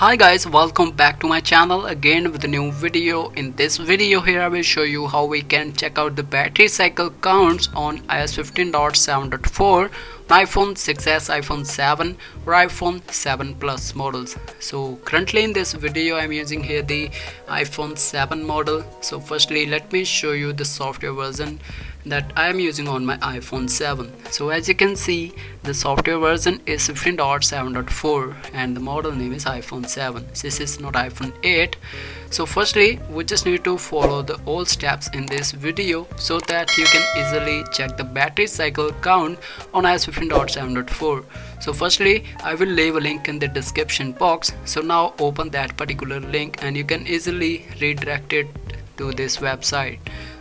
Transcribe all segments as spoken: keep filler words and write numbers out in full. Hi guys, welcome back to my channel again with a new video. In this video here I will show you how we can check out the battery cycle counts on i O S fifteen point seven point four, iPhone six S, iPhone seven or iPhone seven plus models. So currently in this video I am using here the iPhone seven model. So firstly let me show you the software version that I am using on my iPhone seven. So as you can see, the software version is fifteen point seven point four and the model name is iPhone seven. This is not iPhone eight. So firstly we just need to follow the all steps in this video so that you can easily check the battery cycle count on i O S fifteen point seven point four. So firstly I will leave a link in the description box. So now open that particular link and you can easily redirect it to this website.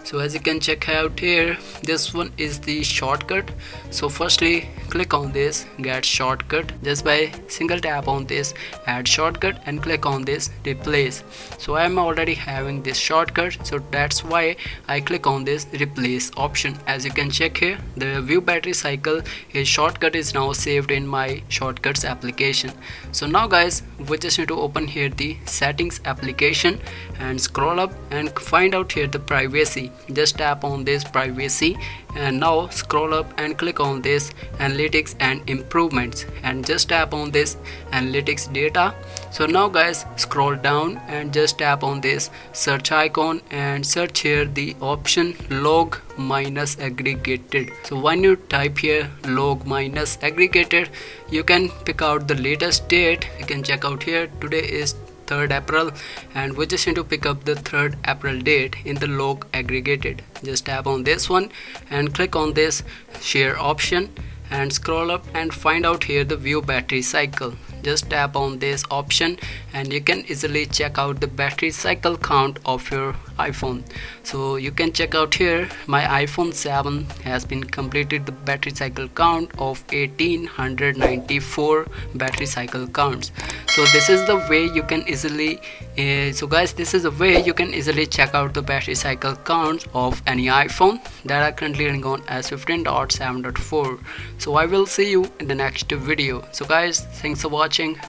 So as you can check out here, this one is the shortcut. So firstly click on this get shortcut just by single tap on this add shortcut and click on this replace. So I am already having this shortcut, so that's why I click on this replace option. As you can check here, the view battery cycle is shortcut is now saved in my shortcuts application. So now guys, we just need to open here the settings application and scroll up and find out here the privacy. Just tap on this privacy and now scroll up and click on this analytics and improvements and just tap on this analytics data. So now guys, scroll down and just tap on this search icon and search here the option log minus aggregated. So when you type here log minus aggregated, you can pick out the latest date. You can check out here today is third April and we just need to pick up the third April date in the log aggregated. Just tap on this one and click on this share option and scroll up and find out here the view battery cycle. Just tap on this option and you can easily check out the battery cycle count of your iPhone. So you can check out here my iPhone seven has been completed the battery cycle count of eighteen ninety-four battery cycle counts. So this is the way you can easily uh, so guys this is the way you can easily check out the battery cycle counts of any iPhone that are currently running on i O S fifteen point seven point four. So I will see you in the next video. So guys, thanks for watching.